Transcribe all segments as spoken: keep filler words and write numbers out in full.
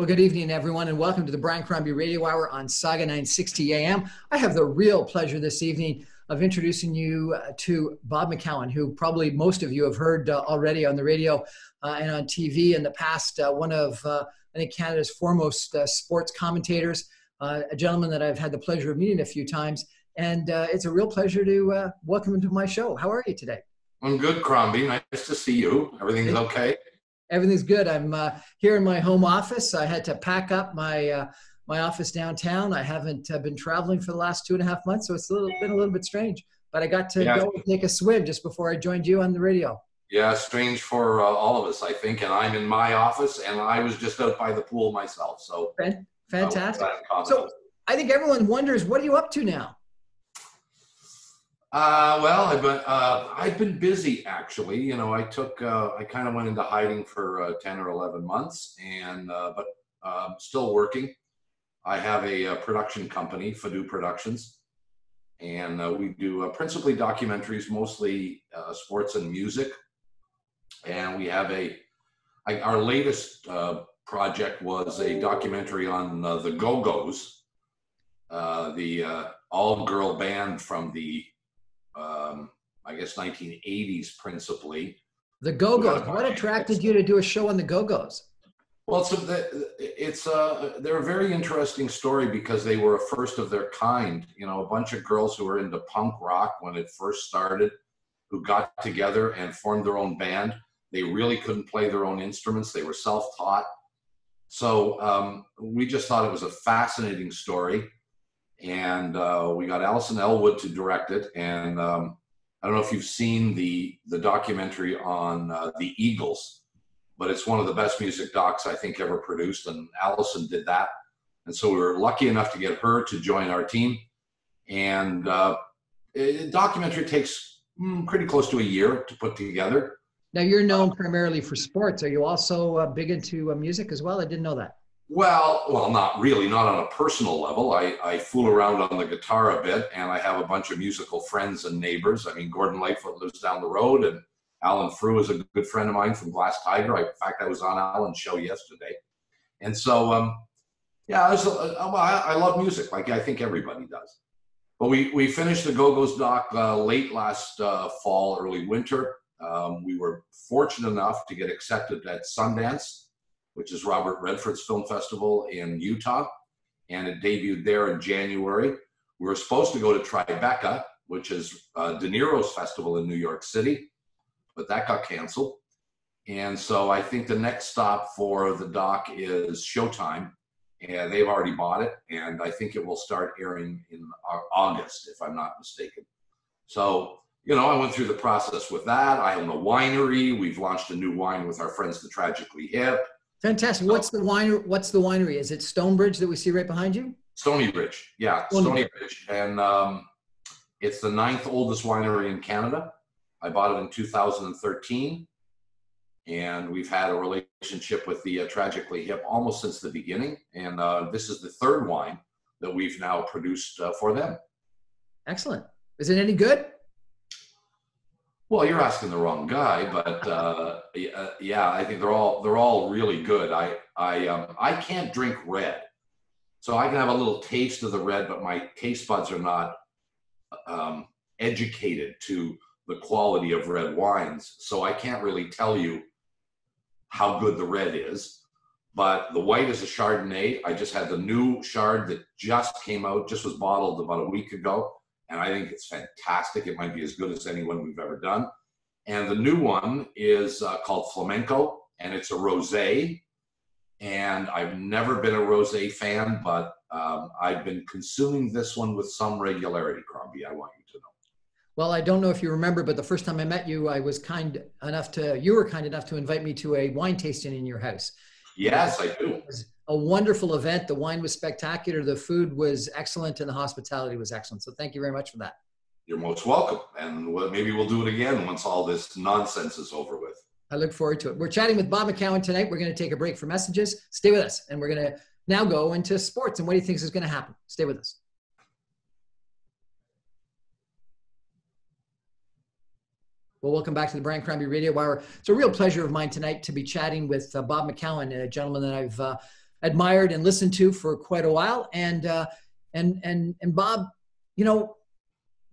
Well, good evening, everyone, and welcome to the Brian Crombie Radio Hour on Saga nine sixty A M. I have the real pleasure this evening of introducing you uh, to Bob McCown, who probably most of you have heard uh, already on the radio uh, and on T V in the past. Uh, one of, uh, I think, Canada's foremost uh, sports commentators, uh, a gentleman that I've had the pleasure of meeting a few times. And uh, it's a real pleasure to uh, welcome him to my show. How are you today? I'm good, Crombie. Nice to see you. Everything's okay? Everything's good. I'm uh, here in my home office. I had to pack up my uh, my office downtown. I haven't uh, been traveling for the last two and a half months, so it's a little, been a little bit strange. But I got to yeah. go and take a swim just before I joined you on the radio. Yeah, strange for uh, all of us, I think. And I'm in my office, and I was just out by the pool myself. So fantastic. So I think everyone wonders, what are you up to now? Uh, well, I've been, uh, I've been busy, actually. You know, I took, uh, I kind of went into hiding for uh, ten or eleven months, and, uh, but uh, still working. I have a, a production company, Fidu Productions, and uh, we do uh, principally documentaries, mostly uh, sports and music. And we have a, I, our latest uh, project was a documentary on uh, The Go-Go's, uh, the uh, all-girl band from the Um, I guess nineteen eighties principally. The Go-Go's. What attracted you to do a show on the Go-Go's? Well, it's a, it's a, they're a very interesting story because they were a first of their kind. You know, a bunch of girls who were into punk rock when it first started, who got together and formed their own band. They really couldn't play their own instruments. They were self-taught. So um, we just thought it was a fascinating story. And uh, we got Alison Ellwood to direct it. And um, I don't know if you've seen the, the documentary on uh, The Eagles, but it's one of the best music docs I think ever produced. And Alison did that. And so we were lucky enough to get her to join our team. And uh, the documentary takes mm, pretty close to a year to put together. Now, you're known primarily for sports. Are you also uh, big into uh, music as well? I didn't know that. Well, well, not really, not on a personal level. I, I fool around on the guitar a bit, and I have a bunch of musical friends and neighbors. I mean, Gordon Lightfoot lives down the road, and Alan Frew is a good friend of mine from Glass Tiger. I, in fact, I was on Alan's show yesterday. And so, um, yeah, I, was, uh, I, I love music, like I think everybody does. But we, we finished the Go-Go's doc uh, late last uh, fall, early winter. Um, we were fortunate enough to get accepted at Sundance, which is Robert Redford's film festival in Utah, and it debuted there in January. We were supposed to go to Tribeca, which is uh, De Niro's festival in New York City, but that got canceled. And so I think the next stop for the doc is Showtime, and they've already bought it, and I think it will start airing in August, if I'm not mistaken. So, you know, I went through the process with that. I own a winery. We've launched a new wine with our friends, The Tragically Hip. Fantastic. What's the wine? What's the winery? Is it Stonebridge that we see right behind you? Stonybridge, yeah, Stonybridge, and um, it's the ninth oldest winery in Canada. I bought it in two thousand thirteen, and we've had a relationship with the uh, Tragically Hip almost since the beginning. And uh, this is the third wine that we've now produced uh, for them. Excellent. Is it any good? Well, you're asking the wrong guy, but uh, yeah, I think they're all they're all really good. I I um, I can't drink red, so I can have a little taste of the red, but my taste buds are not um, educated to the quality of red wines, so I can't really tell you how good the red is. But the white is a Chardonnay. I just had the new Chard that just came out, just was bottled about a week ago. And I think it's fantastic. It might be as good as anyone we've ever done. And the new one is uh, called Flamenco, and it's a rosé. And I've never been a rosé fan, but um, I've been consuming this one with some regularity, Crombie, I want you to know. Well, I don't know if you remember, but the first time I met you, I was kind enough to, you were kind enough to invite me to a wine tasting in your house. Yes, I do. It was a wonderful event. The wine was spectacular. The food was excellent, and the hospitality was excellent. So thank you very much for that. You're most welcome. And maybe we'll do it again once all this nonsense is over with. I look forward to it. We're chatting with Bob McCown tonight. We're going to take a break for messages. Stay with us. And we're going to now go into sports and what he thinks is going to happen. Stay with us. Well, welcome back to the Brian Crombie Radio Hour. It's a real pleasure of mine tonight to be chatting with uh, Bob McCown, a gentleman that I've uh, admired and listened to for quite a while. And uh, and and and Bob, you know,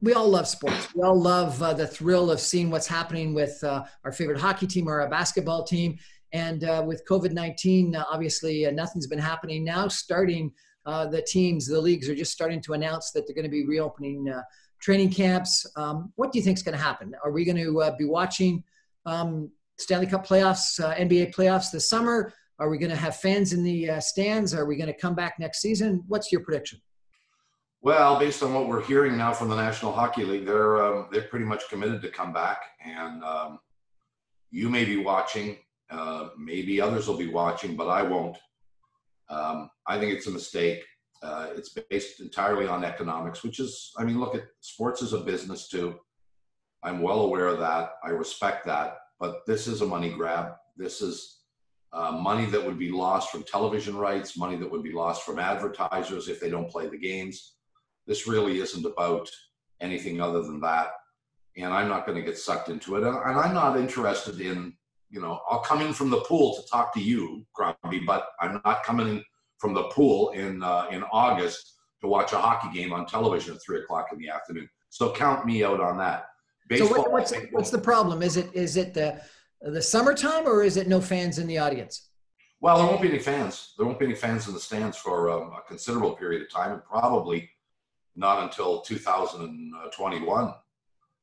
we all love sports. We all love uh, the thrill of seeing what's happening with uh, our favorite hockey team or our basketball team. And uh, with COVID nineteen, uh, obviously uh, nothing's been happening now. Starting uh, the teams, the leagues are just starting to announce that they're going to be reopening uh, training camps. Um, what do you think is going to happen? Are we going to uh, be watching um, Stanley Cup playoffs, uh, N B A playoffs this summer? Are we going to have fans in the uh, stands? Are we going to come back next season? What's your prediction? Well, based on what we're hearing now from the National Hockey League, they're um, they're pretty much committed to come back. And um, you may be watching. Uh, maybe others will be watching, but I won't. Um, I think it's a mistake. Uh, it's based entirely on economics, which is, I mean, look, at sports is a business too. I'm well aware of that. I respect that, but this is a money grab. This is uh, money that would be lost from television rights, money that would be lost from advertisers if they don't play the games. This really isn't about anything other than that. And I'm not going to get sucked into it. And I'm not interested in, you know, I'll come in from the pool to talk to you, Crombie, but I'm not coming in from the pool in uh, in August to watch a hockey game on television at three o'clock in the afternoon. So count me out on that. Baseball, so what, what's, what's the problem? Is it is it the the summertime, or is it no fans in the audience? Well, there won't be any fans. There won't be any fans in the stands for um, a considerable period of time, and probably not until two thousand twenty-one.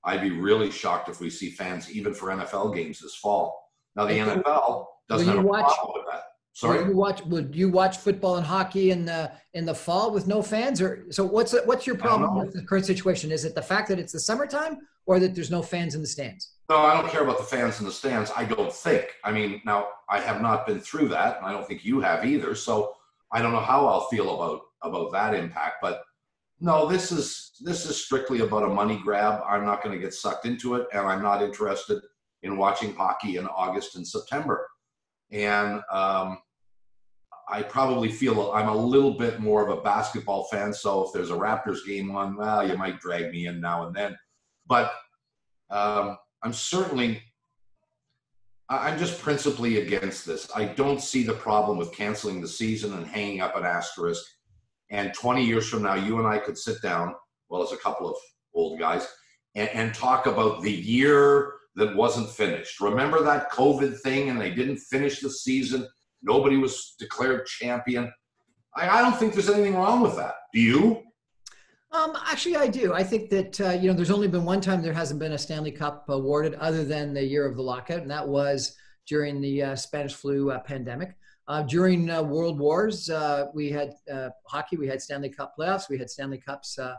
I'd be really shocked if we see fans even for N F L games this fall. Now, the N F L doesn't have a problem with that. Sorry? Would you watch, would you watch football and hockey in the, in the fall with no fans? Or so what's, what's your problem with the current situation? Is it the fact that it's the summertime, or that there's no fans in the stands? No, I don't care about the fans in the stands, I don't think. I mean, now, I have not been through that, and I don't think you have either, so I don't know how I'll feel about, about that impact. But no, this is, this is strictly about a money grab. I'm not going to get sucked into it, and I'm not interested in watching hockey in August and September. And um, I probably feel I'm a little bit more of a basketball fan, so if there's a Raptors game on, well, you might drag me in now and then. But um, I'm certainly, I'm just principally against this. I don't see the problem with canceling the season and hanging up an asterisk. And twenty years from now, you and I could sit down, well, as a couple of old guys, and, and talk about the year that wasn't finished. Remember that COVID thing, and they didn't finish the season? Nobody was declared champion. I, I don't think there's anything wrong with that. Do you? Um, actually, I do. I think that, uh, you know, there's only been one time there hasn't been a Stanley Cup awarded other than the year of the lockout, and that was during the uh, Spanish flu uh, pandemic. Uh, during uh, World Wars, uh, we had uh, hockey, we had Stanley Cup playoffs, we had Stanley Cups uh,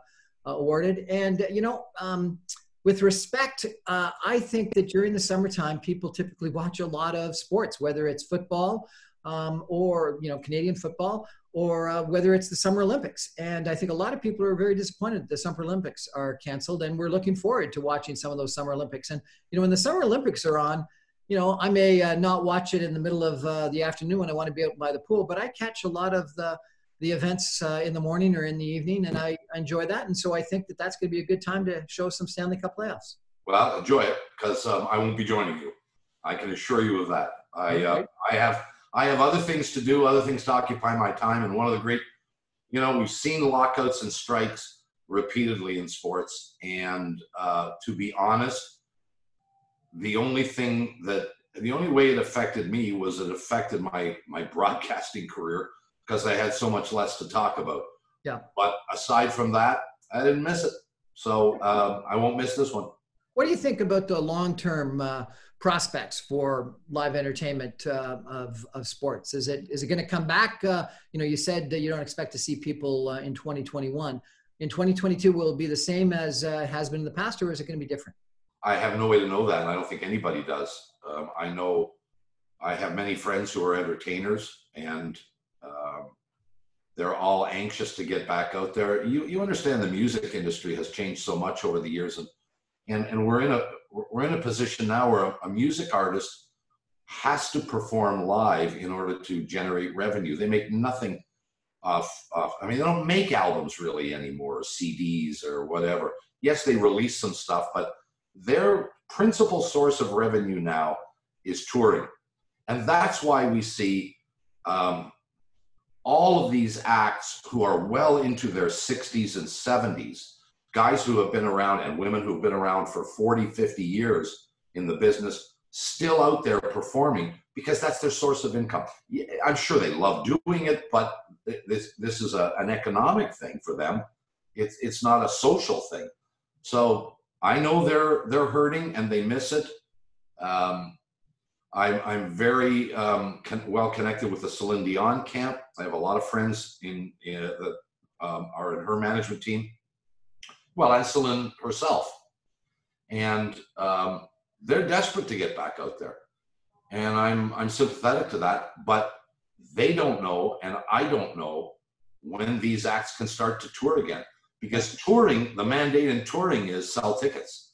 uh, awarded. And, uh, you know, um, with respect, uh, I think that during the summertime, people typically watch a lot of sports, whether it's football um, or, you know, Canadian football, or uh, whether it's the Summer Olympics. And I think a lot of people are very disappointed the Summer Olympics are canceled, and we're looking forward to watching some of those Summer Olympics. And, you know, when the Summer Olympics are on, you know, I may uh, not watch it in the middle of uh, the afternoon when I want to be out by the pool, but I catch a lot of the the events uh, in the morning or in the evening, and I enjoy that. And so I think that that's going to be a good time to show some Stanley Cup playoffs. Well, enjoy it, because um, I won't be joining you. I can assure you of that. I uh, okay. I have I have other things to do, other things to occupy my time. And one of the great, you know, we've seen lockouts and strikes repeatedly in sports. And uh, to be honest, the only thing that, the only way it affected me was it affected my my broadcasting career, because I had so much less to talk about. Yeah. But aside from that, I didn't miss it. So um, I won't miss this one. What do you think about the long-term uh, prospects for live entertainment uh, of, of sports? Is it is it going to come back? Uh, you know, you said that you don't expect to see people uh, in twenty twenty-one. In twenty twenty-two, will it be the same as it uh, has been in the past, or is it going to be different? I have no way to know that, and I don't think anybody does. Um, I know I have many friends who are entertainers, and Um, they're all anxious to get back out there. You you understand the music industry has changed so much over the years, and and and we're in a we're in a position now where a, a music artist has to perform live in order to generate revenue. They make nothing off off. I mean, they don't make albums really anymore, or C Ds or whatever. Yes, they release some stuff, but their principal source of revenue now is touring, and that's why we see. Um, all of these acts who are well into their sixties and seventies, guys who have been around and women who've been around for forty, fifty years in the business, still out there performing because that's their source of income. I'm sure they love doing it, but this, this is a, an economic thing for them. It's, it's not a social thing. So I know they're, they're hurting and they miss it. Um, I'm, I'm very um, con well connected with the Celine Dion camp. I have a lot of friends in, in uh, that um, are in her management team. Well, and Celine herself. And um, they're desperate to get back out there. And I'm, I'm sympathetic to that, but they don't know, and I don't know when these acts can start to tour again. Because touring, the mandate in touring is sell tickets.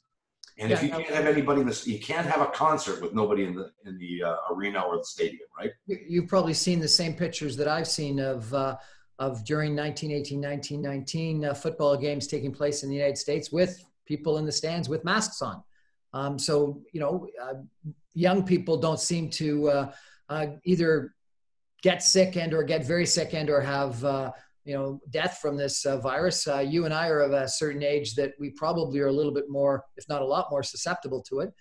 And yeah, if you can't have anybody in this, you can't have a concert with nobody in the in the uh, arena or the stadium, right? You've probably seen the same pictures that I've seen of uh, of during nineteen eighteen, nineteen nineteen uh, football games taking place in the United States with people in the stands with masks on. Um, so you know, uh, young people don't seem to uh, uh, either get sick and or get very sick and or have. Uh, you know, death from this uh, virus. Uh, you and I are of a certain age that we probably are a little bit more, if not a lot more, susceptible to it.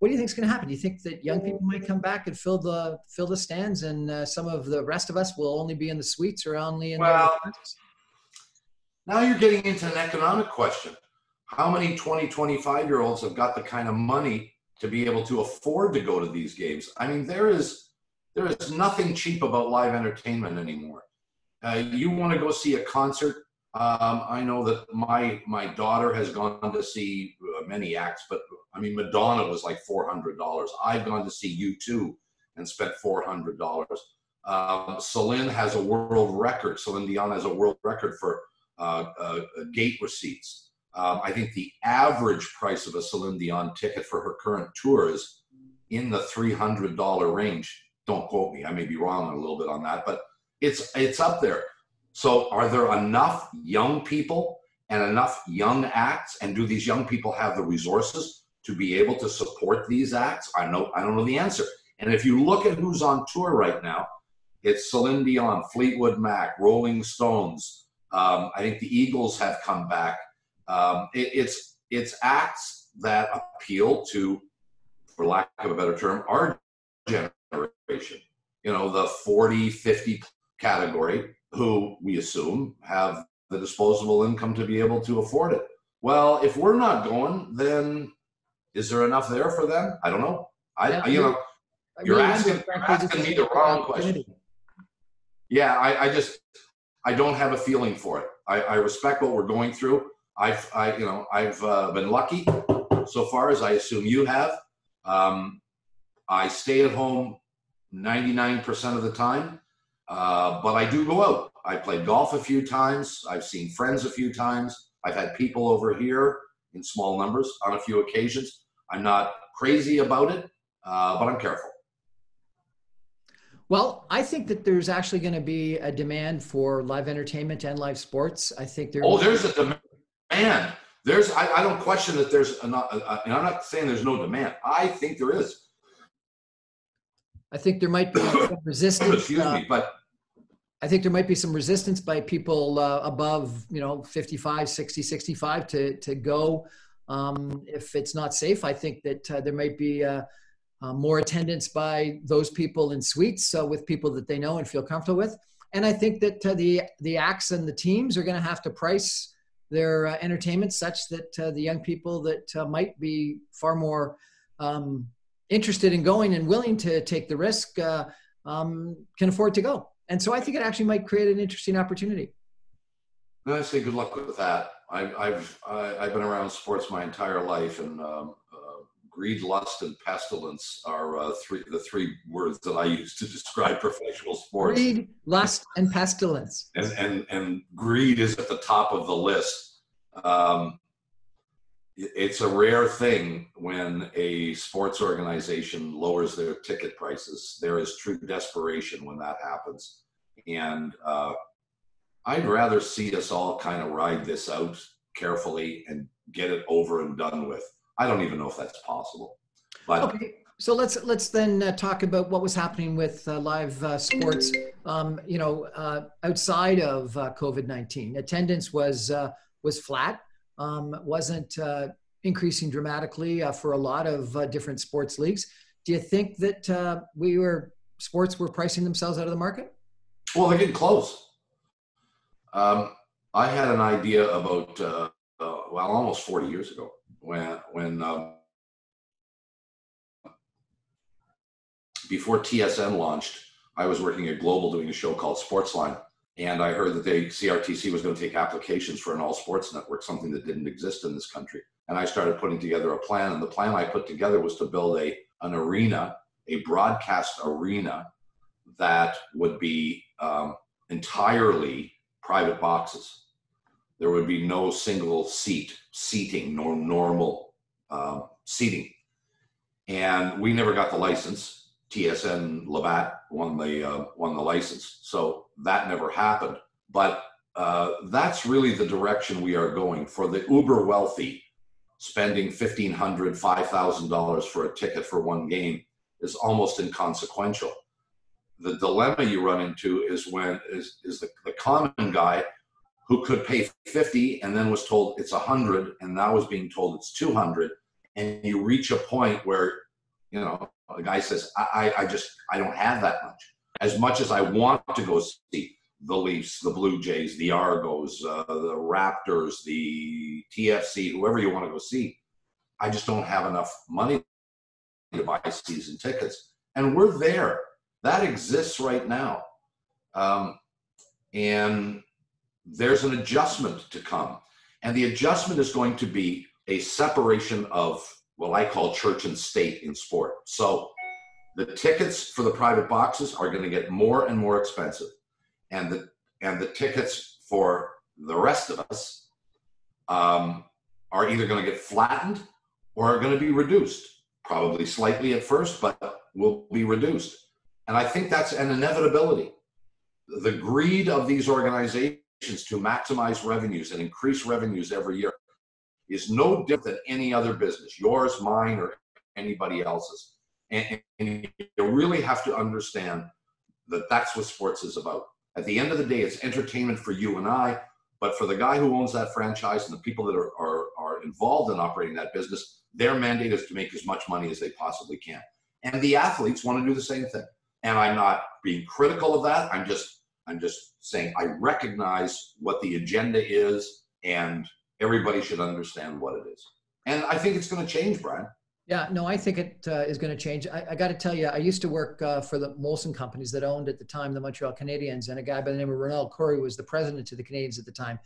What do you think is going to happen? Do you think that young people might come back and fill the fill the stands, and uh, some of the rest of us will only be in the suites or only in? Well, the now you're getting into an economic question. How many twenty, twenty-five-year-olds have got the kind of money to be able to afford to go to these games? I mean, there is there is nothing cheap about live entertainment anymore. Uh, you want to go see a concert? Um, I know that my my daughter has gone to see many acts, but I mean Madonna was like four hundred dollars. I've gone to see U two and spent four hundred dollars. Um, Celine has a world record. Celine Dion has a world record for uh, uh, gate receipts. Um, I think the average price of a Celine Dion ticket for her current tour is in the three hundred dollar range. Don't quote me. I may be wrong a little bit on that, but. It's, it's up there. So are there enough young people and enough young acts? And do these young people have the resources to be able to support these acts? I, know, I don't know the answer. And if you look at who's on tour right now, it's Celine Dion, Fleetwood Mac, Rolling Stones. Um, I think the Eagles have come back. Um, it, it's, it's acts that appeal to, for lack of a better term, our generation. You know, the forty, fifty category, who we assume have the disposable income to be able to afford it. Well, if we're not going, then is there enough there for them? I don't know. I, yeah, I you know, I you're asking, you're asking me the wrong question. Yeah, I, I just, I don't have a feeling for it. I, I respect what we're going through. I've, I, you know, I've uh, been lucky so far, as I assume you have. Um, I stay at home ninety-nine percent of the time. Uh, but I do go out. I played golf a few times. I've seen friends a few times. I've had people over here in small numbers on a few occasions. I'm not crazy about it, uh, but I'm careful. Well, I think that there's actually going to be a demand for live entertainment and live sports. I think there. Oh, there's a demand. There's. I, I don't question that there's. An, uh, and I'm not saying there's no demand. I think there is. I think there might be some resistance. Excuse uh, me, but I think there might be some resistance by people uh, above, you know, fifty-five, sixty, sixty-five to to go um, if it's not safe. I think that uh, there might be uh, uh, more attendance by those people in suites uh, with people that they know and feel comfortable with. And I think that uh, the the acts and the teams are going to have to price their uh, entertainment such that uh, the young people that uh, might be far more. Um, interested in going and willing to take the risk uh, um, can afford to go. And so I think it actually might create an interesting opportunity. I say good luck with that. I, I've, I, I've been around sports my entire life, and um, uh, greed, lust, and pestilence are uh, three, the three words that I use to describe professional sports. Greed, lust, and pestilence. And, and, and greed is at the top of the list. Um, It's a rare thing when a sports organization lowers their ticket prices. There is true desperation when that happens. And uh, I'd rather see us all kind of ride this out carefully and get it over and done with. I don't even know if that's possible. But okay. So let's let's then uh, talk about what was happening with uh, live uh, sports. Um, you know, uh, outside of uh, COVID nineteen, attendance was uh, was flat. Um, wasn't uh, increasing dramatically uh, for a lot of uh, different sports leagues. Do you think that uh, we were sports were pricing themselves out of the market? Well, they didn't close. Um, I had an idea about uh, uh, well, almost forty years ago when when. Um, Before T S N launched, I was working at Global doing a show called Sportsline, and I heard that they, C R T C was going to take applications for an all-sports network, something that didn't exist in this country. And I started putting together a plan, and the plan I put together was to build a, an arena, a broadcast arena that would be um, entirely private boxes. There would be no single seat, seating, no normal uh, seating. And we never got the license. T S N Labatt won the uh, won the license, so that never happened. But uh, that's really the direction we are going for the uber wealthy. Spending fifteen hundred, five thousand dollars for a ticket for one game is almost inconsequential. The dilemma you run into is when is is the, the common guy who could pay fifty and then was told it's a hundred, and now was being told it's two hundred, and you reach a point where you know. The guy says, I, I just, I don't have that much. As much as I want to go see the Leafs, the Blue Jays, the Argos, uh, the Raptors, the T F C, whoever you want to go see, I just don't have enough money to buy season tickets. And we're there. That exists right now. Um, and there's an adjustment to come. And the adjustment is going to be a separation of what I call church and state in sport. So the tickets for the private boxes are going to get more and more expensive. And the, and the tickets for the rest of us um, are either going to get flattened or are going to be reduced, probably slightly at first, but will be reduced. And I think that's an inevitability. The greed of these organizations to maximize revenues and increase revenues every year is no different than any other business, yours, mine, or anybody else's. And, and you really have to understand that that's what sports is about. At the end of the day, it's entertainment for you and I, but for the guy who owns that franchise and the people that are, are, are involved in operating that business, their mandate is to make as much money as they possibly can. And the athletes want to do the same thing. And I'm not being critical of that. I'm just, I'm just saying I recognize what the agenda is, and everybody should understand what it is. And I think it's going to change, Brian. Yeah, no, I think it uh, is going to change. I, I got to tell you, I used to work uh, for the Molson companies that owned at the time the Montreal Canadiens, and a guy by the name of Ronald Corey was the president of the Canadiens at the time.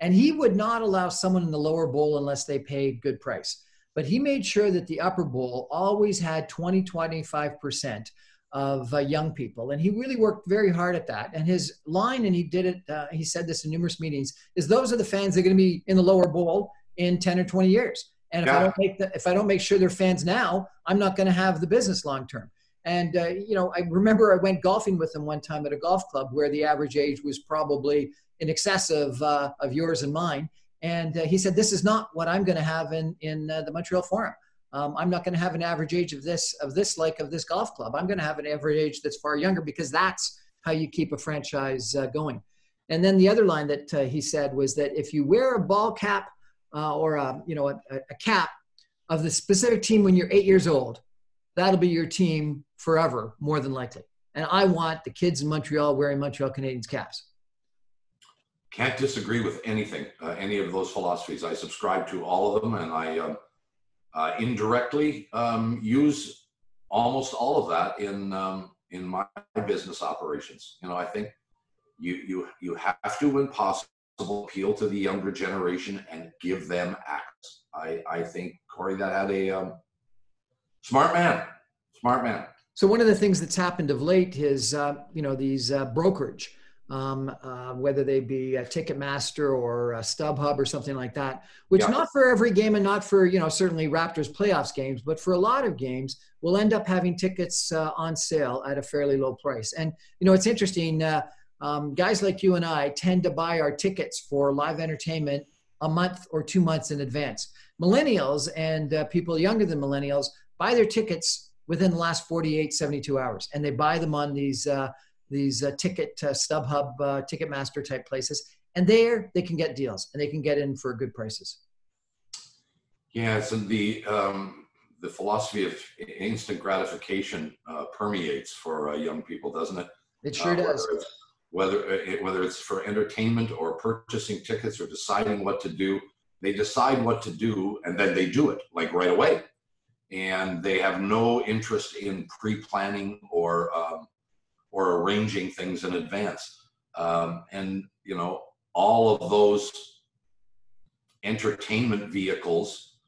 And he would not allow someone in the lower bowl unless they paid good price. But he made sure that the upper bowl always had twenty, twenty-five percent of uh, young people. And he really worked very hard at that. And his line, and he did it, uh, he said this in numerous meetings, is those are the fans that are going to be in the lower bowl in ten or twenty years. And if, yeah. I, don't make the, if I don't make sure they're fans now, I'm not going to have the business long-term. And, uh, you know, I remember I went golfing with him one time at a golf club where the average age was probably in excess of, uh, of yours and mine. And uh, he said, this is not what I'm going to have in, in uh, the Montreal Forum. Um, I'm not going to have an average age of this, of this like of this golf club. I'm going to have an average age that's far younger, because that's how you keep a franchise uh, going. And then the other line that uh, he said was that if you wear a ball cap uh, or a, you know, a, a cap of the specific team when you're eight years old, that'll be your team forever, more than likely. And I want the kids in Montreal wearing Montreal Canadiens caps. Can't disagree with anything, uh, any of those philosophies. I subscribe to all of them, and I... Um... Uh, indirectly um, use almost all of that in um, in my business operations. You know, I think you you you have to, when possible, appeal to the younger generation and give them access. I I think Corey that had a um, smart man, smart man. So one of the things that's happened of late is uh, you know these uh, brokerage. Um, uh, whether they be a Ticketmaster or a StubHub or something like that, which yeah. not for every game and not for, you know, certainly Raptors playoffs games, but for a lot of games, we'll end up having tickets uh, on sale at a fairly low price. And, you know, it's interesting, uh, um, guys like you and I tend to buy our tickets for live entertainment a month or two months in advance. Millennials and uh, people younger than millennials buy their tickets within the last forty-eight, seventy-two hours. And they buy them on these, uh, these uh, ticket, uh, StubHub, uh, Ticketmaster type places. And there they can get deals and they can get in for good prices. Yeah, so the, um, the philosophy of instant gratification uh, permeates for uh, young people, doesn't it? It sure uh, does. Whether it's, whether, whether it's for entertainment or purchasing tickets or deciding what to do, they decide what to do and then they do it, like right away. And they have no interest in pre-planning or, um, or arranging things in advance. Um, and, you know, all of those entertainment vehicles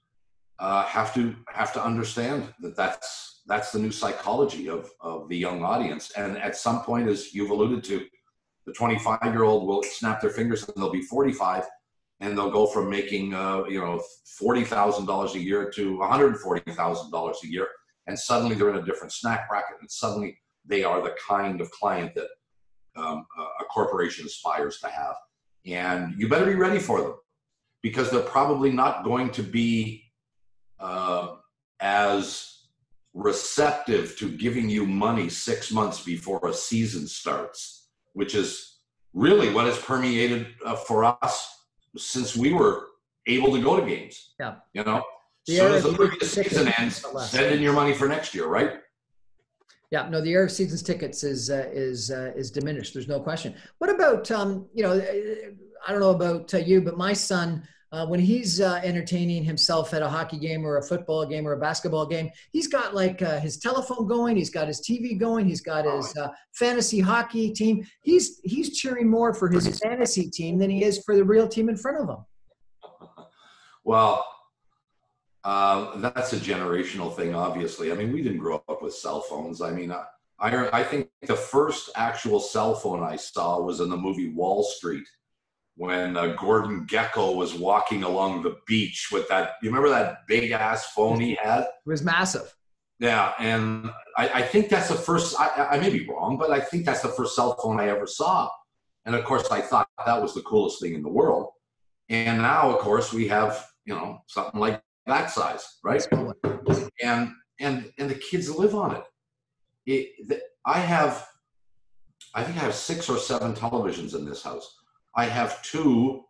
uh, have to have to understand that that's, that's the new psychology of, of the young audience. And at some point, as you've alluded to, the twenty-five-year-old will snap their fingers and they'll be forty-five, and they'll go from making, uh, you know, forty thousand dollars a year to one hundred forty thousand dollars a year. And suddenly they're in a different snack bracket, and suddenly they are the kind of client that um, a corporation aspires to have. And you better be ready for them, because they're probably not going to be uh, as receptive to giving you money six months before a season starts, which is really what has permeated uh, for us since we were able to go to games. Yeah. You know, as soon as the previous season ends, send in your money for next year, right? Yeah, no, the era of seasons tickets is uh, is uh, is diminished. There's no question. What about, um, you know, I don't know about uh, you, but my son, uh, when he's uh, entertaining himself at a hockey game or a football game or a basketball game, he's got like uh, his telephone going, he's got his T V going, he's got his uh, fantasy hockey team. He's he's cheering more for his fantasy team than he is for the real team in front of him. Well, Uh, that's a generational thing, obviously. I mean, we didn't grow up with cell phones. I mean, I, I, I think the first actual cell phone I saw was in the movie Wall Street, when uh, Gordon Gecko was walking along the beach with that, you remember that big ass phone he had? It was massive. Yeah, and I, I think that's the first, I, I may be wrong, but I think that's the first cell phone I ever saw. And of course, I thought that was the coolest thing in the world. And now, of course, we have, you know, something like that size, right? And and and the kids live on it. It the, I have, I think I have six or seven televisions in this house. I have two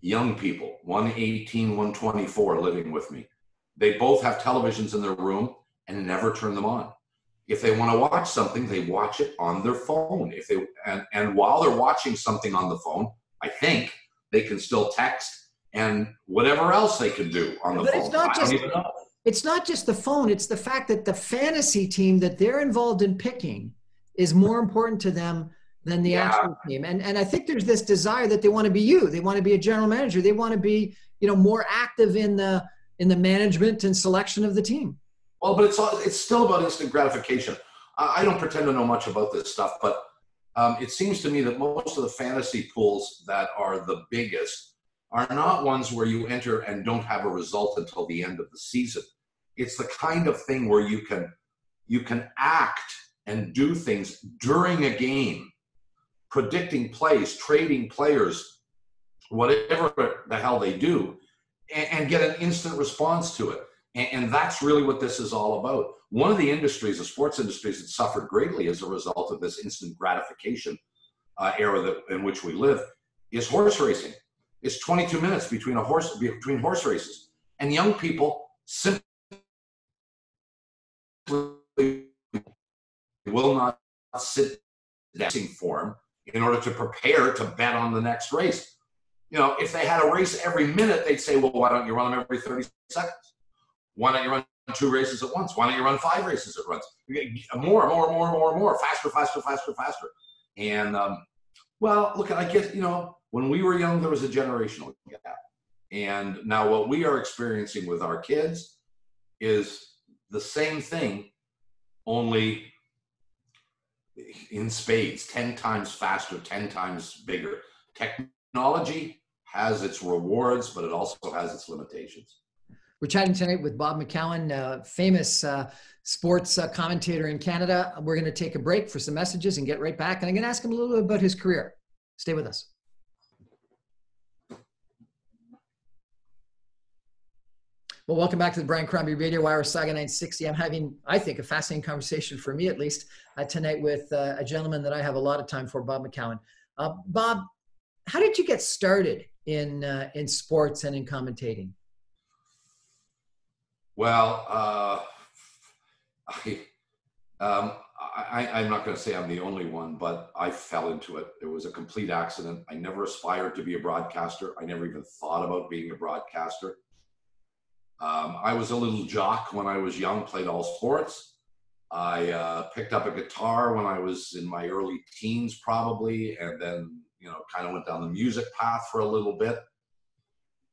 young people, one eighteen, one twenty-four, living with me. They both have televisions in their room and never turn them on. If they want to watch something, they watch it on their phone. If they and and while they're watching something on the phone, I think they can still text and whatever else they can do on the but phone. It's not, just, it's not just the phone. It's the fact that the fantasy team that they're involved in picking is more important to them than the yeah. actual team. And, and I think there's this desire that they want to be you. They want to be a general manager. They want to be, you know, more active in the, in the management and selection of the team. Well, but it's, all, it's still about instant gratification. I, I don't pretend to know much about this stuff, but um, it seems to me that most of the fantasy pools that are the biggest are not ones where you enter and don't have a result until the end of the season. It's the kind of thing where you can you can act and do things during a game, predicting plays, trading players, whatever the hell they do, and, and get an instant response to it. And, and that's really what this is all about. One of the industries, the sports industries, that suffered greatly as a result of this instant gratification uh, era that, in which we live is horse racing. It's twenty-two minutes between a horse between horse races, and young people simply will not sit down form in order to prepare to bet on the next race. You know, if they had a race every minute, they'd say, "Well, why don't you run them every thirty seconds? Why don't you run two races at once? Why don't you run five races at once? More, more, more, more, more, faster, faster, faster, faster." And um, well, look, I guess you know. When we were young, there was a generational gap. And now what we are experiencing with our kids is the same thing, only in spades, ten times faster, ten times bigger. Technology has its rewards, but it also has its limitations. We're chatting tonight with Bob McCown, uh, famous uh, sports uh, commentator in Canada. We're going to take a break for some messages and get right back. And I'm going to ask him a little bit about his career. Stay with us. Well, welcome back to the Brian Crombie Radio Hour, Saga nine sixty. I'm having, I think, a fascinating conversation, for me at least, uh, tonight with uh, a gentleman that I have a lot of time for, Bob McCown. Uh, Bob, how did you get started in, uh, in sports and in commentating? Well, uh, I, um, I, I'm not going to say I'm the only one, but I fell into it. It was a complete accident. I never aspired to be a broadcaster. I never even thought about being a broadcaster. Um, I was a little jock when I was young, played all sports. I uh, picked up a guitar when I was in my early teens, probably, and then, you know, kind of went down the music path for a little bit.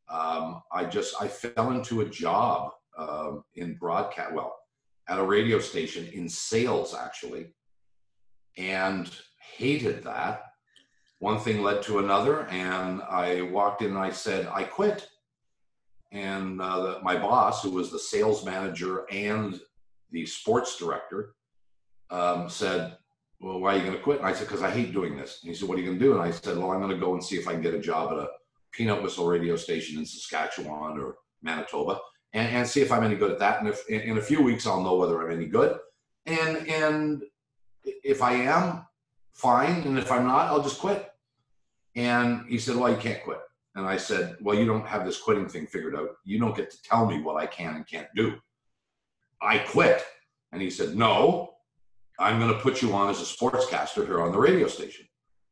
Um, I just, I fell into a job um, in broadcast, well, at a radio station in sales, actually, and hated that. One thing led to another, and I walked in and I said, I quit. And uh, the, my boss, who was the sales manager and the sports director, um, said, well, why are you going to quit? And I said, because I hate doing this. And he said, what are you going to do? And I said, well, I'm going to go and see if I can get a job at a peanut whistle radio station in Saskatchewan or Manitoba, and, and see if I'm any good at that. And if, in, in a few weeks, I'll know whether I'm any good. And, and if I am, fine. And if I'm not, I'll just quit. And he said, well, you can't quit. And I said, well, you don't have this quitting thing figured out. You don't get to tell me what I can and can't do. I quit. And he said, no, I'm going to put you on as a sportscaster here on the radio station.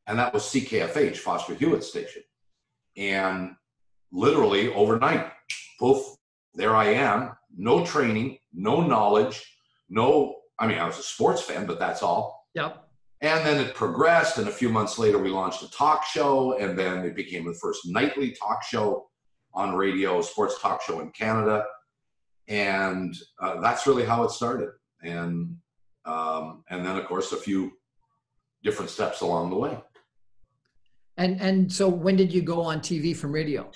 And that was C K F H, Foster Hewitt station. And literally overnight, poof, there I am. No training, no knowledge, no, I mean, I was a sports fan, but that's all. Yep. And then it progressed, and a few months later, we launched a talk show, and then it became the first nightly talk show on radio, sports talk show in Canada, and uh, that's really how it started. And um, and then, of course, a few different steps along the way. And and so, when did you go on T V from radio?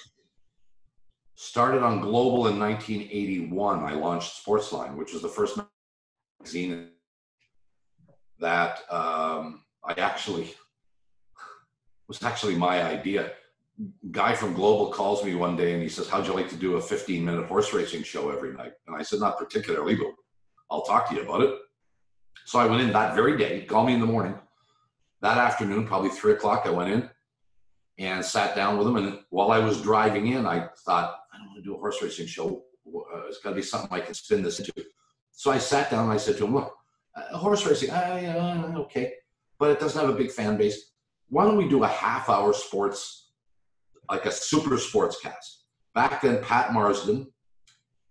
Started on Global in nineteen eighty-one. I launched Sportsline, which was the first magazine that um, I actually, was actually my idea. Guy from Global calls me one day and he says, how'd you like to do a fifteen minute horse racing show every night? And I said, not particularly, but I'll talk to you about it. So I went in that very day, called me in the morning. That afternoon, probably three o'clock, I went in and sat down with him. And while I was driving in, I thought, I don't want to do a horse racing show. It's gotta be something I can spin this into. So I sat down and I said to him, look, Uh, horse racing, uh, okay, but it doesn't have a big fan base. Why don't we do a half hour sports, like a super sports cast? Back then, Pat Marsden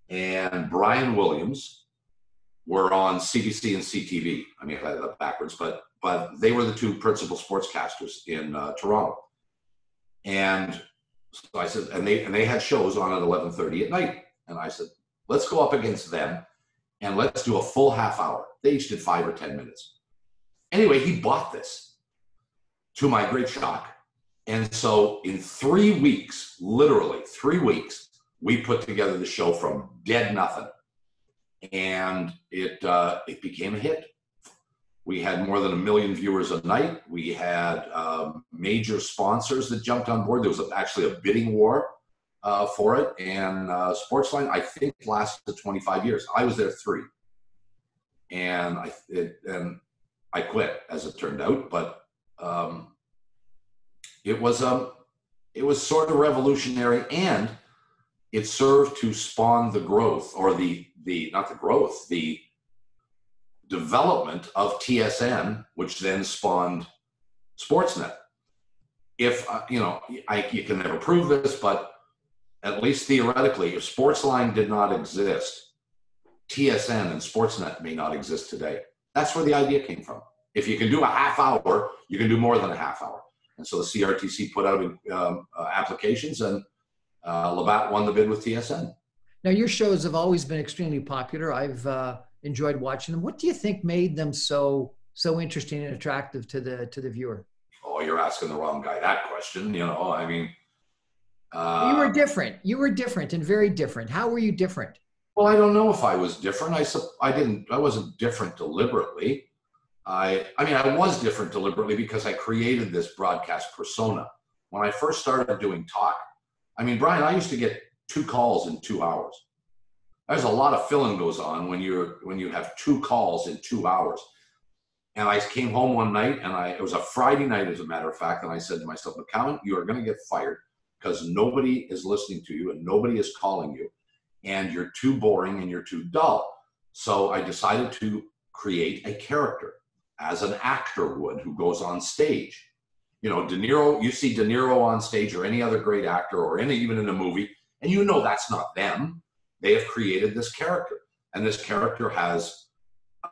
and Brian Williams were on C B C and C T V. I mean, I had that backwards, but, but they were the two principal sportscasters in uh, Toronto. And so I said, and they, and they had shows on at eleven thirty at night. And I said, let's go up against them and let's do a full half hour. They each did five or ten minutes. Anyway, he bought this, to my great shock. And so in three weeks, literally three weeks, we put together the show from dead nothing. And it, uh, it became a hit. We had more than a million viewers a night. We had um, major sponsors that jumped on board. There was actually a bidding war uh, for it. And uh, Sportsline, I think, lasted twenty-five years. I was there three. And I it, and I quit, as it turned out. But um, it was um it was sort of revolutionary, and it served to spawn the growth, or the the not the growth, the development of T S N, which then spawned Sportsnet. If uh, you know, I, you can never prove this, but at least theoretically, if Sportsline did not exist, T S N and Sportsnet may not exist today. That's where the idea came from. If you can do a half hour, you can do more than a half hour. And so the C R T C put out um, uh, applications, and uh, Labatt won the bid with T S N. Now, your shows have always been extremely popular. I've uh, enjoyed watching them. What do you think made them so so interesting and attractive to the to the viewer? Oh, you're asking the wrong guy that question. You know, I mean, uh, you were different. You were different and very different. How were you different? Well, I don't know if I was different. I, I didn't, I wasn't different deliberately. I, I mean, I was different deliberately because I created this broadcast persona. When I first started doing talk, I mean, Brian, I used to get two calls in two hours. There's a lot of filling goes on when you're when you have two calls in two hours. And I came home one night, and I it was a Friday night, as a matter of fact, and I said to myself, McCown, you are going to get fired because nobody is listening to you and nobody is calling you, and you're too boring and you're too dull. So I decided to create a character, as an actor would, who goes on stage. You know, De Niro, you see De Niro on stage or any other great actor or any even in a movie, and you know that's not them. They have created this character, and this character has,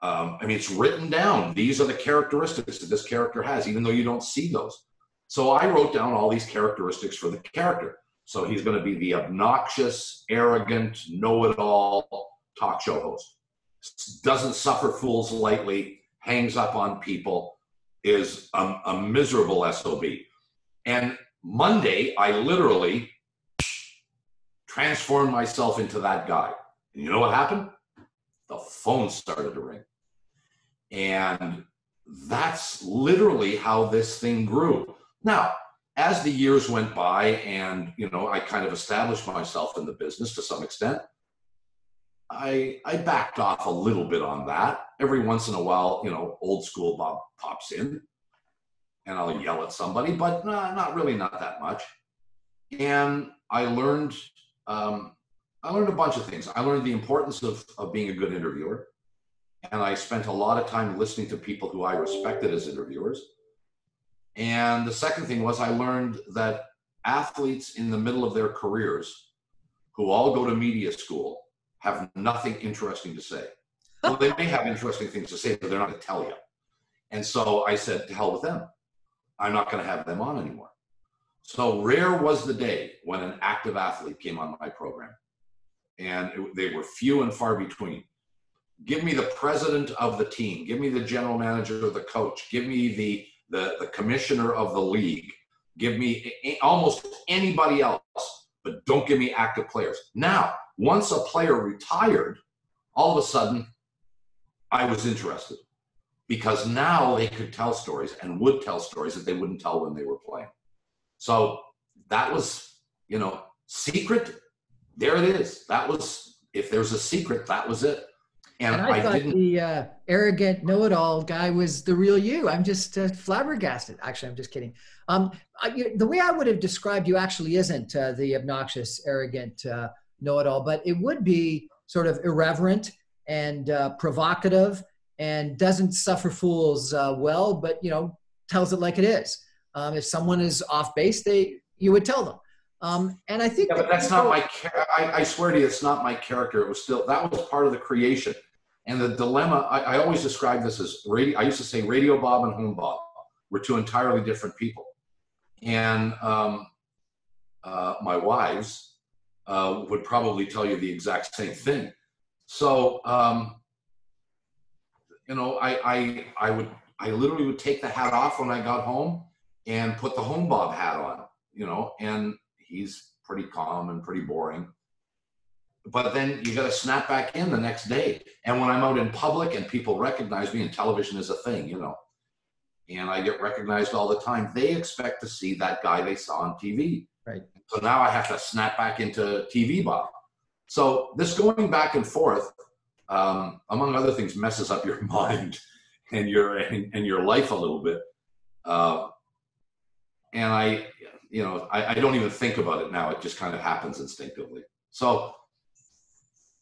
um, I mean, it's written down. These are the characteristics that this character has, even though you don't see those. So I wrote down all these characteristics for the character. So he's going to be the obnoxious, arrogant, know-it-all talk show host. Doesn't suffer fools lightly, hangs up on people, is a, a miserable S O B. And Monday, I literally transformed myself into that guy. And you know what happened? The phone started to ring. And that's literally how this thing grew. Now, as the years went by and, you know, I kind of established myself in the business to some extent, I, I backed off a little bit on that. Every once in a while, you know, old school Bob pops in and I'll yell at somebody, but no, not really, not that much. And I learned, um, I learned a bunch of things. I learned the importance of, of being a good interviewer. And I spent a lot of time listening to people who I respected as interviewers. And the second thing was I learned that athletes in the middle of their careers who all go to media school have nothing interesting to say. Well, they may have interesting things to say, but they're not going to tell you. And so I said, to hell with them. I'm not going to have them on anymore. So rare was the day when an active athlete came on my program. And it, they were few and far between. Give me the president of the team. Give me the general manager or the coach. Give me the The, the commissioner of the league. Give me a, almost anybody else, but don't give me active players. Now, once a player retired, all of a sudden, I was interested because now they could tell stories and would tell stories that they wouldn't tell when they were playing. So that was, you know, secret. There it is. That was, if there's a secret, that was it. And, and I, I thought didn't, the uh, arrogant know-it-all guy was the real you. I'm just uh, flabbergasted. Actually, I'm just kidding. Um, I, you, the way I would have described you actually isn't uh, the obnoxious, arrogant uh, know-it-all, but it would be sort of irreverent and uh, provocative and doesn't suffer fools uh, well, but, you know, tells it like it is. Um, if someone is off base, they you would tell them. Um, and I think yeah, that but that's not my, I, I swear to you, it's not my character. It was still, that was part of the creation. And the dilemma, I, I always describe this as radio. I used to say Radio Bob and Home Bob were two entirely different people. And um, uh, my wives uh, would probably tell you the exact same thing. So, um, you know, I, I, I would, I literally would take the hat off when I got home and put the Home Bob hat on, you know, and he's pretty calm and pretty boring. But then you got to snap back in the next day. And when I'm out in public and people recognize me, and television is a thing, you know, and I get recognized all the time, they expect to see that guy they saw on T V. Right. So now I have to snap back into T V Bob. So this going back and forth, um, among other things, messes up your mind and your, and, and your life a little bit. Uh, and I, you know, I, I don't even think about it now. It just kind of happens instinctively. So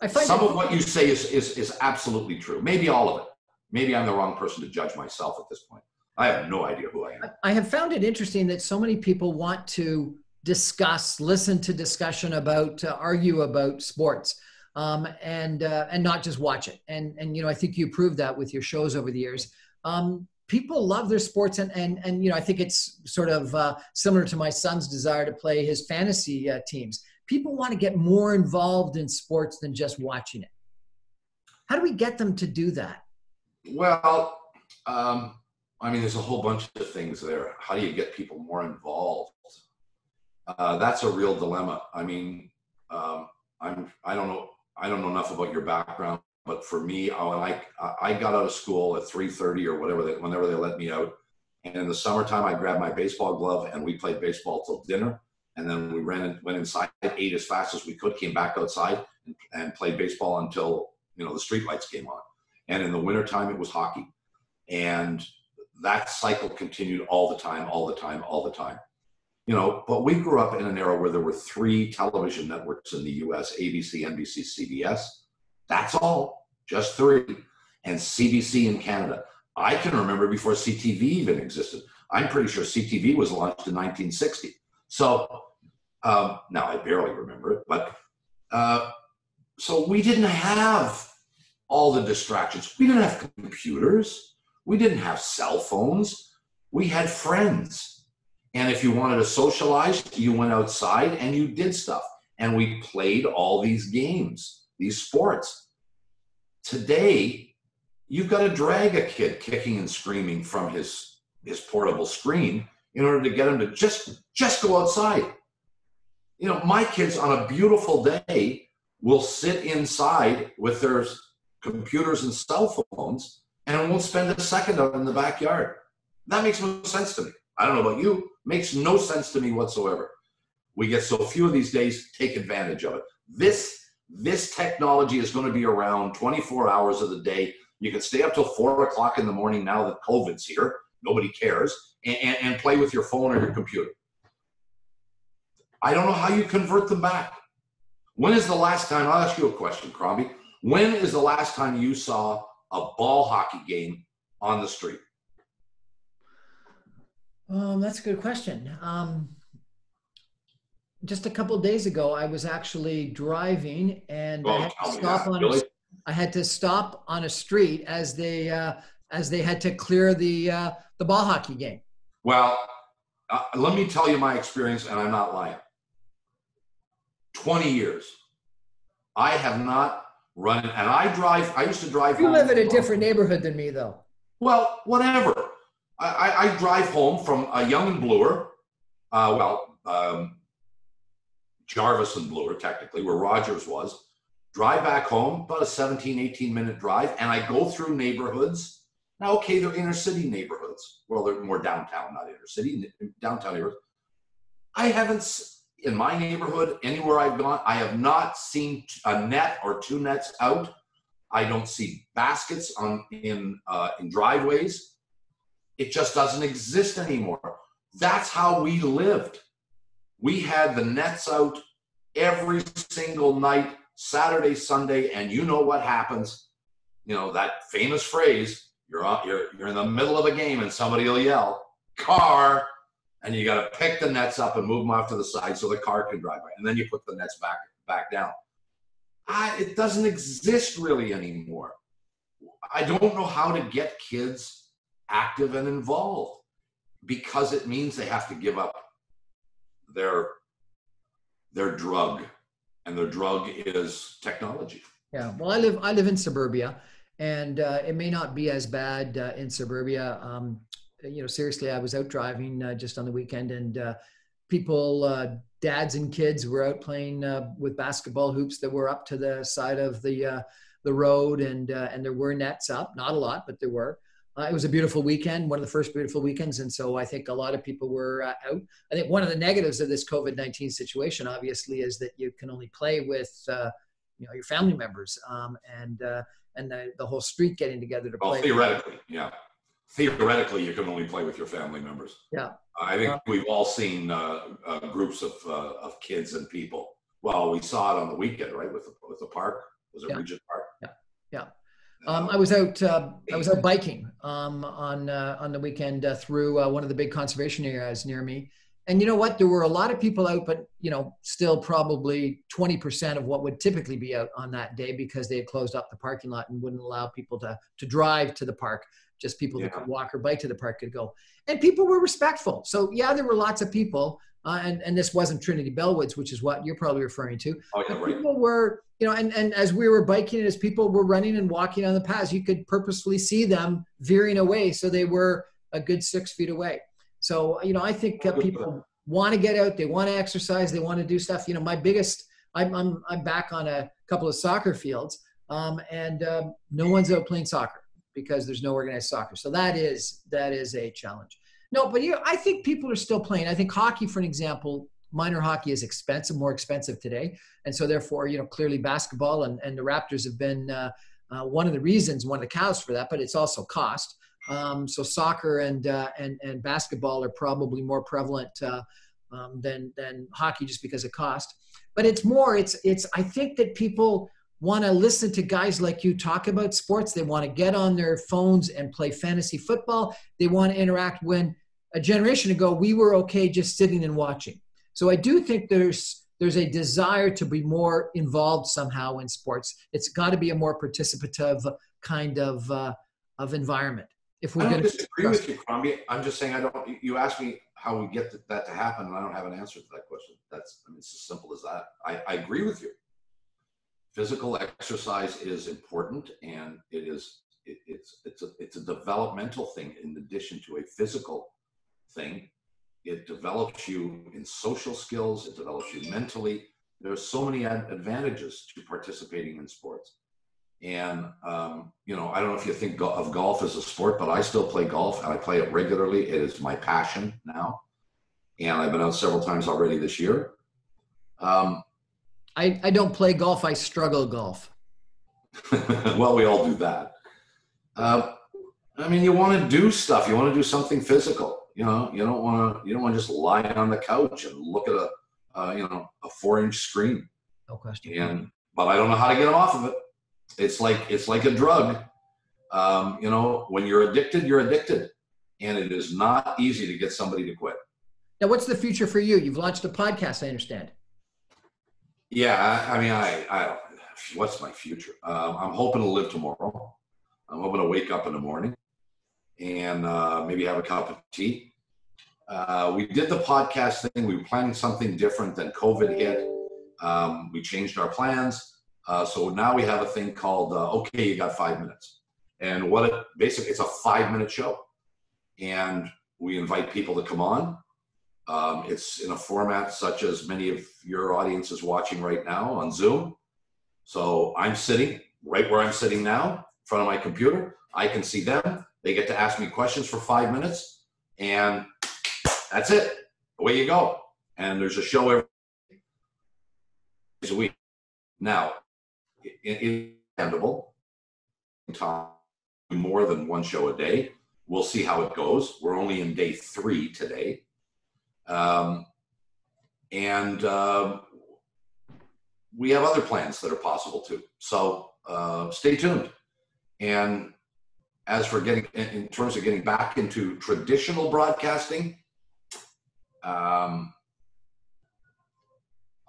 I find some of what you say is, is, is absolutely true. Maybe all of it. Maybe I'm the wrong person to judge myself at this point. I have no idea who I am. I have found it interesting that so many people want to discuss, listen to discussion about, uh, argue about sports, um, and, uh, and not just watch it. And, and, you know, I think you proved that with your shows over the years. Um, people love their sports. And, and, and, you know, I think it's sort of uh, similar to my son's desire to play his fantasy uh, teams. People want to get more involved in sports than just watching it. How do we get them to do that? Well, um, I mean, there's a whole bunch of things there. How do you get people more involved? Uh, that's a real dilemma. I mean, um, I'm, I don't know, I don't know enough about your background, but for me, I, when I, I got out of school at three thirty or whatever, they, whenever they let me out. And in the summertime, I grabbed my baseball glove and we played baseball till dinner. And then we ran and went inside, ate as fast as we could, came back outside, and played baseball until, you know, the streetlights came on. And in the wintertime, it was hockey. And that cycle continued all the time, all the time, all the time. You know, but we grew up in an era where there were three television networks in the U S, A B C, N B C, C B S. That's all, just three. And C B C in Canada. I can remember before C T V even existed. I'm pretty sure C T V was launched in nineteen sixty. So, um, now I barely remember it, but uh, so we didn't have all the distractions. We didn't have computers. We didn't have cell phones. We had friends. And if you wanted to socialize, you went outside and you did stuff. And we played all these games, these sports. Today, you've got to drag a kid kicking and screaming from his, his portable screen in order to get him to just, just go outside. You know, my kids on a beautiful day will sit inside with their computers and cell phones and won't spend a second out in the backyard. That makes no sense to me. I don't know about you. Makes no sense to me whatsoever. We get so few of these days, take advantage of it. This, this technology is going to be around twenty-four hours of the day. You can stay up till four o'clock in the morning now that COVID's here. Nobody cares. And, and, and play with your phone or your computer. I don't know how you convert them back. When is the last time, I'll ask you a question, Crombie. When is the last time you saw a ball hockey game on the street? Um, that's a good question. Um, just a couple of days ago, I was actually driving and oh, I had to stop on really? a I had to stop on a street as they uh, as they had to clear the uh, the ball hockey game. Well, uh, let me tell you my experience, and I'm not lying. Twenty years, I have not run, and I drive. I used to drive. You live in a different neighborhood than me, though. Well, whatever. I, I, I drive home from a Young and Bloor. Uh, well, um, Jarvis and Bloor, technically, where Rogers was. Drive back home, about a seventeen, eighteen minute drive, and I go through neighborhoods. Now, okay, they're inner city neighborhoods. Well, they're more downtown, not inner city, downtown neighborhoods. I haven't, in my neighborhood, anywhere I've gone, I have not seen a net or two nets out. I don't see baskets on in, uh, in driveways. It just doesn't exist anymore. That's how we lived. We had the nets out every single night, Saturday, Sunday, and you know what happens. You know, that famous phrase, you're, on, you're, you're in the middle of a game and somebody will yell, car, and you got to pick the nets up and move them off to the side so the car can drive by. And then you put the nets back, back down. I, it doesn't exist really anymore. I don't know how to get kids active and involved because it means they have to give up their, their drug. And their drug is technology. Yeah, well, I live I live in suburbia, and uh, it may not be as bad uh, in suburbia. Um, you know, seriously, I was out driving uh, just on the weekend, and uh, people, uh, dads and kids, were out playing uh, with basketball hoops that were up to the side of the uh, the road, and uh, and there were nets up, not a lot, but there were. Uh, it was a beautiful weekend, one of the first beautiful weekends, and so I think a lot of people were uh, out. I think one of the negatives of this COVID nineteen situation, obviously, is that you can only play with, uh, you know, your family members um, and uh, and the, the whole street getting together to well, play. Theoretically, yeah. Theoretically, you can only play with your family members. Yeah. I think uh, we've all seen uh, uh, groups of uh, of kids and people. Well, we saw it on the weekend, right, with the, with the park. Was it yeah. Regent Park? Yeah, yeah. Um, I was out. Uh, I was out biking um, on uh, on the weekend uh, through uh, one of the big conservation areas near me, and you know what? There were a lot of people out, but you know, still probably twenty percent of what would typically be out on that day because they had closed up the parking lot and wouldn't allow people to to drive to the park. Just people yeah. that could walk or bike to the park could go, and people were respectful. So yeah, there were lots of people, uh, and and this wasn't Trinity Bellwoods, which is what you're probably referring to. Oh, yeah, right. People were. You know, and, and as we were biking and as people were running and walking on the paths, you could purposefully see them veering away. So they were a good six feet away. So, you know, I think uh, people want to get out. They want to exercise. They want to do stuff. You know, my biggest, I'm, I'm, I'm back on a couple of soccer fields um, and um, no one's out playing soccer because there's no organized soccer. So that is, that is a challenge. No, but you know, I think people are still playing. I think hockey, for an example, minor hockey is expensive, more expensive today. And so therefore, you know, clearly basketball and, and the Raptors have been uh, uh, one of the reasons, one of the cows for that, but it's also cost. Um, so soccer and, uh, and, and basketball are probably more prevalent uh, um, than, than hockey just because of cost. But it's more, it's, it's, I think that people want to listen to guys like you talk about sports. They want to get on their phones and play fantasy football. They want to interact when a generation ago, we were okay just sitting and watching. So I do think there's, there's a desire to be more involved somehow in sports. It's got to be a more participative kind of, uh, of environment. If we're I don't disagree with you, Crombie. I'm just saying I don't, you asked me how we get that to happen, and I don't have an answer to that question. That's, I mean, it's as simple as that. I, I agree with you. Physical exercise is important, and it is, it, it's, it's, a, it's a developmental thing in addition to a physical thing. It develops you in social skills, it develops you mentally. There's so many ad advantages to participating in sports. And, um, you know, I don't know if you think go of golf as a sport, but I still play golf and I play it regularly. It is my passion now. And I've been out several times already this year. Um, I, I don't play golf. I struggle golf. Well, we all do that. Uh, I mean, you want to do stuff. You want to do something physical. You know, you don't want to, you don't want to just lie on the couch and look at a, uh, you know, a four inch screen. No question. And, but I don't know how to get them off of it. It's like, it's like a drug. Um, you know, when you're addicted, you're addicted, and it is not easy to get somebody to quit. Now, what's the future for you? You've launched a podcast, I understand. Yeah. I, I mean, I, I, what's my future? Um, I'm hoping to live tomorrow. I'm hoping to wake up in the morning and uh, maybe have a cup of tea. Uh, we did the podcast thing. We were planning something different, then COVID hit. Um, we changed our plans. Uh, so now we have a thing called, uh, okay, you got five minutes. And what it basically, it's a five minute show. And we invite people to come on. Um, it's in a format such as many of your audience is watching right now on Zoom. So I'm sitting right where I'm sitting now in front of my computer. I can see them. They get to ask me questions for five minutes and that's it. Away you go. And there's a show every week. Now, it is handable. More than one show a day. We'll see how it goes. We're only in day three today. Um, and uh, we have other plans that are possible too. So uh, stay tuned. And as for getting, in terms of getting back into traditional broadcasting, um,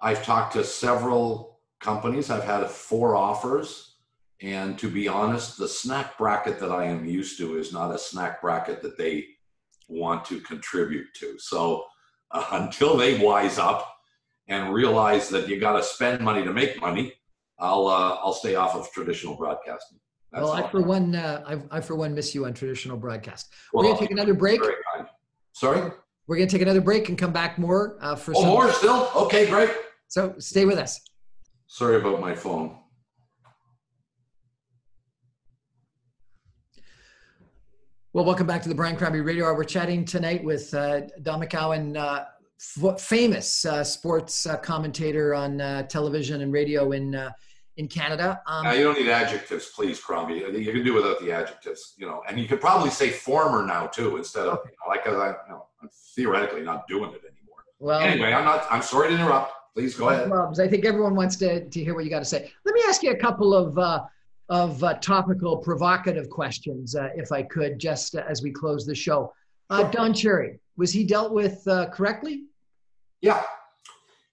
I've talked to several companies. I've had four offers. And to be honest, the snack bracket that I am used to is not a snack bracket that they want to contribute to. So uh, until they wise up and realize that you got to spend money to make money, I'll, uh, I'll stay off of traditional broadcasting. That's well, I for, one, uh, I, I for one miss you on traditional broadcast. Well, we're going to take another break. Sorry? We're going to take another break and come back more. Uh, for oh, some more still? Okay, great. So stay with us. Sorry about my phone. Well, welcome back to the Brian Crombie Radio Hour. We're chatting tonight with uh, Don McCown, uh, famous uh, sports uh, commentator on uh, television and radio in uh, in Canada. Um, now, you don't need adjectives, please, Crombie. You can do without the adjectives, you know, and you could probably say former now too, instead of, you know, like, I, you know, I'm theoretically not doing it anymore. Well, anyway, I'm not, I'm sorry to interrupt. Please go ahead. Problems. I think everyone wants to, to hear what you got to say. Let me ask you a couple of, uh, of uh, topical, provocative questions, uh, if I could, just uh, as we close the show. Uh, Don Cherry, was he dealt with uh, correctly? Yeah.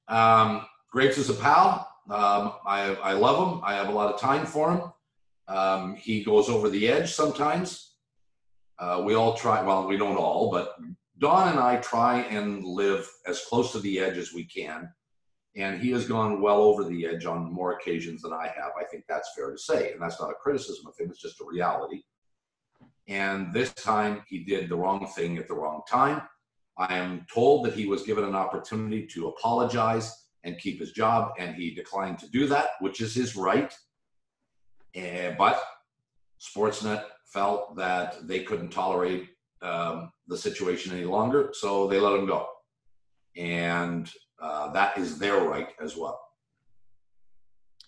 Um, Grapes is a pal. Um, I, I love him. I have a lot of time for him. Um, he goes over the edge sometimes. Uh, we all try, well, we don't all, but Don and I try and live as close to the edge as we can. And he has gone well over the edge on more occasions than I have. I think that's fair to say. And that's not a criticism of him. It's just a reality. And this time he did the wrong thing at the wrong time. I am told that he was given an opportunity to apologize and keep his job, and he declined to do that, which is his right. Uh, but Sportsnet felt that they couldn't tolerate um, the situation any longer, so they let him go. And Uh, that is their right as well.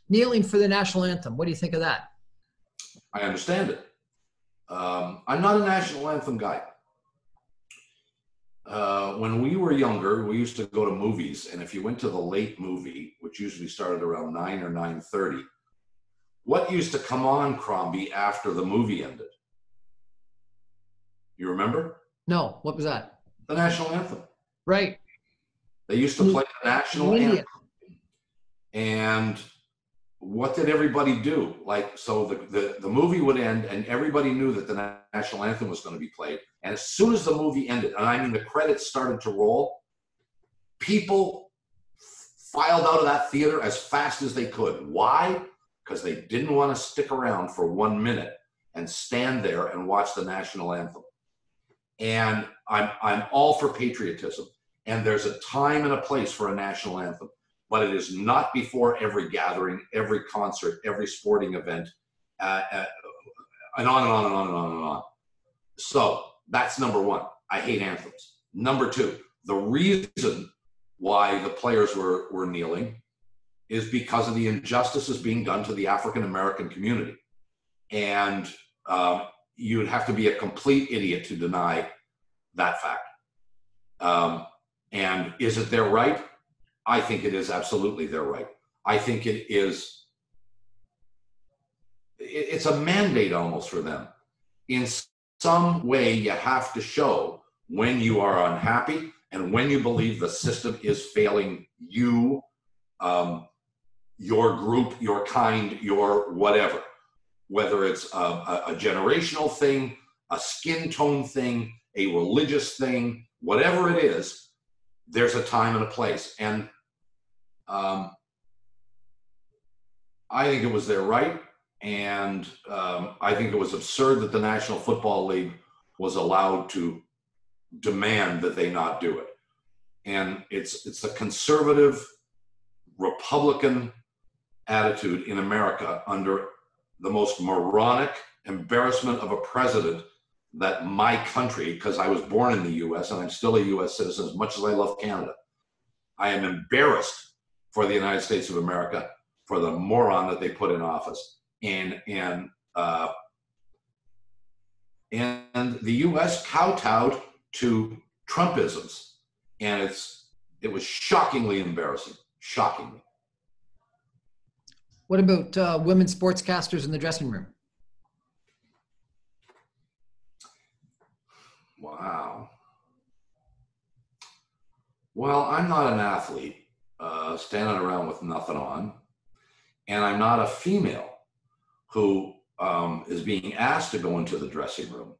Kneeling for the national anthem. What do you think of that? I understand it. Um, I'm not a national anthem guy. Uh, when we were younger, we used to go to movies, and if you went to the late movie, which usually started around nine or nine thirty, what used to come on, Crombie, after the movie ended? You remember? No. What was that? The national anthem. Right. They used to play the national anthem. And what did everybody do? Like, so the, the, the movie would end, and everybody knew that the national anthem was going to be played. And as soon as the movie ended, and I mean the credits started to roll, people filed out of that theater as fast as they could. Why? Because they didn't want to stick around for one minute and stand there and watch the national anthem. And I'm, I'm all for patriotism. And there's a time and a place for a national anthem. But it is not before every gathering, every concert, every sporting event, uh, uh, and on and on and on and on and on. So that's number one. I hate anthems. Number two, the reason why the players were, were kneeling is because of the injustices being done to the African-American community. And um, you'd have to be a complete idiot to deny that fact. Um, and is it their right? I think it is absolutely their right. I think it is, it's a mandate almost for them. In some way, you have to show when you are unhappy and when you believe the system is failing you, um, your group, your kind, your whatever. Whether it's a, a, a generational thing, a skin tone thing, a religious thing, whatever it is, there's a time and a place. And um, I think it was their right. And um, I think it was absurd that the National Football League was allowed to demand that they not do it. And it's, it's the conservative Republican attitude in America under the most moronic embarrassment of a president that my country, because I was born in the U S and I'm still a U S citizen as much as I love Canada. I am embarrassed for the United States of America, for the moron that they put in office. And, and, uh, and the U S kowtowed to Trumpisms. And it's, it was shockingly embarrassing, shockingly. What about uh, women sportscasters in the dressing room? Wow. Well, I'm not an athlete uh, standing around with nothing on, and I'm not a female who um, is being asked to go into the dressing room.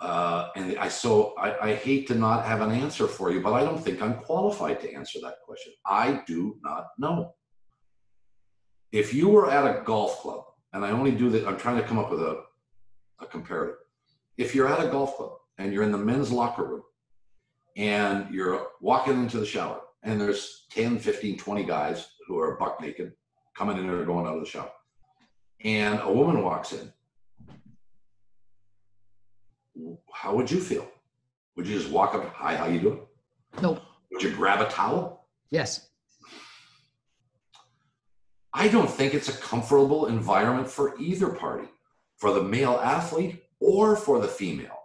Uh, and I so I, I hate to not have an answer for you, but I don't think I'm qualified to answer that question. I do not know. If you were at a golf club, and I only do that, I'm trying to come up with a, a comparative. If you're at a golf club and you're in the men's locker room and you're walking into the shower and there's ten, fifteen, twenty guys who are buck naked coming in or going out of the shower, and a woman walks in, how would you feel? Would you just walk up, hi, how you doing? Nope. Would you grab a towel? Yes. I don't think it's a comfortable environment for either party, for the male athlete or for the female.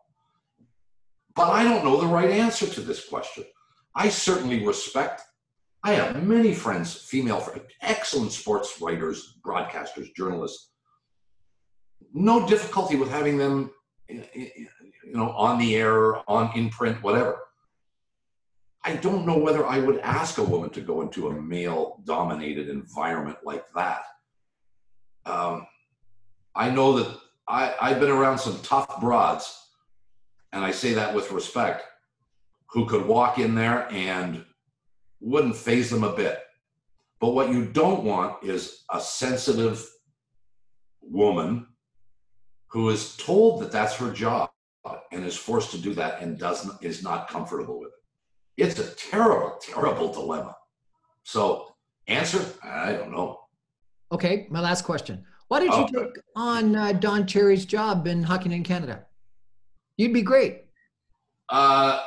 But I don't know the right answer to this question. I certainly respect, I have many friends, female friends, excellent sports writers, broadcasters, journalists. No difficulty with having them, you know, on the air, on in print, whatever. I don't know whether I would ask a woman to go into a male-dominated environment like that. Um, I know that I, I've been around some tough broads, and I say that with respect, who could walk in there and wouldn't faze them a bit. But what you don't want is a sensitive woman who is told that that's her job and is forced to do that and doesn't, is not comfortable with it. It's a terrible, terrible dilemma. So answer, I don't know. Okay, my last question. Why did you take on uh, Don Cherry's job in Hockey in Canada? You'd be great. Uh,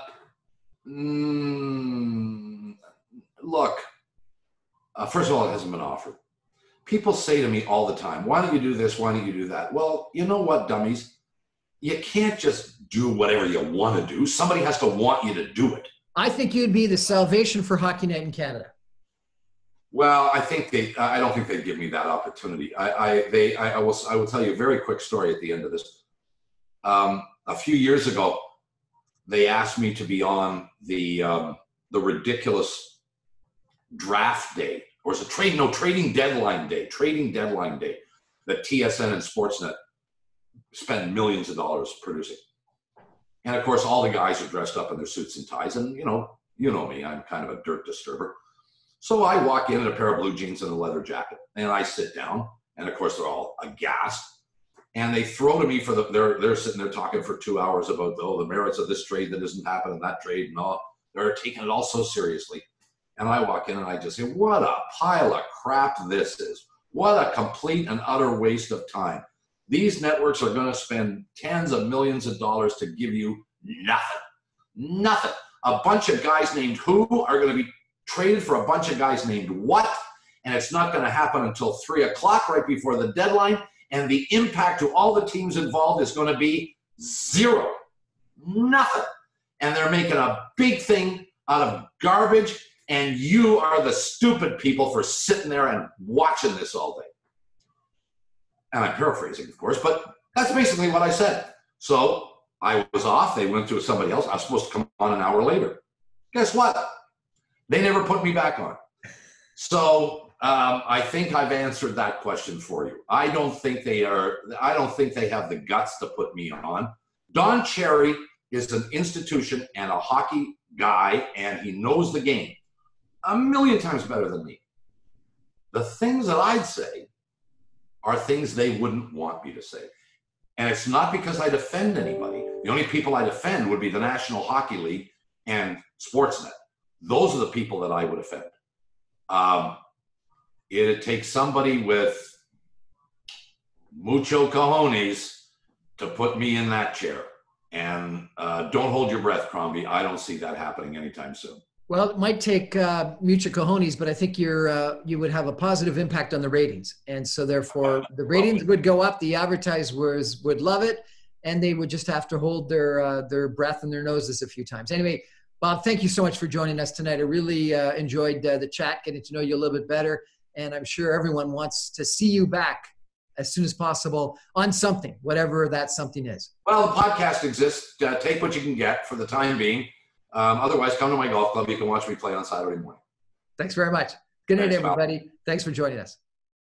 mm, Uh, first of all, it hasn't been offered. People say to me all the time, why don't you do this? Why don't you do that? Well, you know what, dummies? You can't just do whatever you want to do. Somebody has to want you to do it. I think you'd be the salvation for Hockey Night in Canada. Well, I think they, I don't think they'd give me that opportunity. I, I, they, I, I, will, I will tell you a very quick story at the end of this. Um, a few years ago, they asked me to be on the, um, the ridiculous draft day, or is it trade, no, trading deadline day, trading deadline day that T S N and Sportsnet spend millions of dollars producing. And of course, all the guys are dressed up in their suits and ties. And you know, you know me, I'm kind of a dirt disturber. So I walk in in a pair of blue jeans and a leather jacket, and I sit down. And of course, they're all aghast. And they throw to me for the, they're, they're sitting there talking for two hours about oh, the merits of this trade that isn't happening, that trade and all. They're taking it all so seriously. And I walk in and I just say, what a pile of crap this is. What a complete and utter waste of time. These networks are going to spend tens of millions of dollars to give you nothing. Nothing. A bunch of guys named who are going to be traded for a bunch of guys named what, and it's not going to happen until three o'clock right before the deadline, and the impact to all the teams involved is going to be zero. Nothing. And they're making a big thing out of garbage, and you are the stupid people for sitting there and watching this all day. And I'm paraphrasing, of course, but that's basically what I said. So I was off. They went to somebody else. I was supposed to come on an hour later. Guess what? They never put me back on. So um, I think I've answered that question for you. I don't think they are. I don't think they have the guts to put me on. Don Cherry is an institution and a hockey guy, and he knows the game a million times better than me. The things that I'd say are things they wouldn't want me to say. And it's not because I defend anybody. The only people I defend would be the National Hockey League and Sportsnet. Those are the people that I would offend. Um, it takes somebody with mucho cojones to put me in that chair. And uh, don't hold your breath, Crombie. I don't see that happening anytime soon. Well, it might take uh, mucho cojones, but I think you're, uh, you would have a positive impact on the ratings. And so therefore, the ratings would go up, the advertisers would love it, and they would just have to hold their, uh, their breath and their noses a few times. Anyway, Bob, thank you so much for joining us tonight. I really uh, enjoyed uh, the chat, getting to know you a little bit better, and I'm sure everyone wants to see you back as soon as possible on something, whatever that something is. Well, the podcast exists. Uh, take what you can get for the time being. Um, otherwise, come to my golf club. You can watch me play on Saturday morning. Thanks very much. Good night, everybody. Thanks for joining us.